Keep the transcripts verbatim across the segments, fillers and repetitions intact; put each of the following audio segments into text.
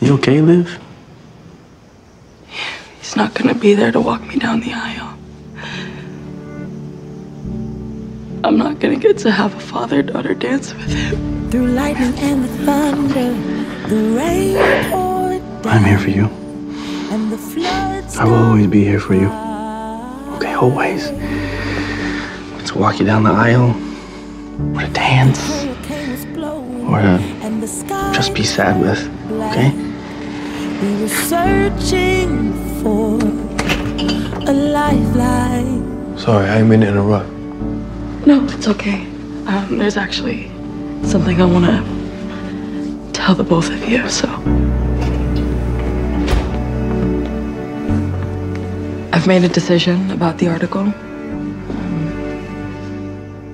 You okay, Liv? He's not gonna be there to walk me down the aisle. I'm not gonna get to have a father-daughter dance with him. Through lightning and the thunder, the rain poured down. I'm here for you. And the floods. I will always be here for you. Okay, always. Let's walk you down the aisle. Or to dance. Or to just be sad with. Okay? We were searching for a lifeline. Sorry, I didn't mean to interrupt. No, it's okay. Um, there's actually something I want to tell the both of you, so. I've made a decision about the article. Um,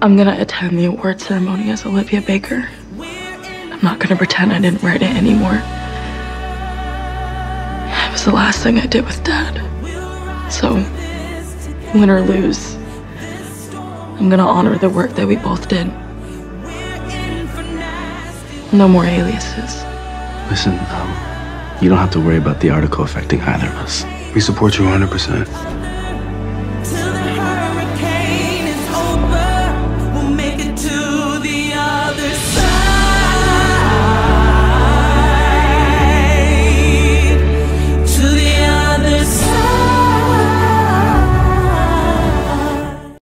I'm going to attend the award ceremony as Olivia Baker. I'm not going to pretend I didn't write it anymore. It was the last thing I did with Dad. So, win or lose, I'm gonna honor the work that we both did. No more aliases. Listen, um, you don't have to worry about the article affecting either of us. We support you one hundred percent.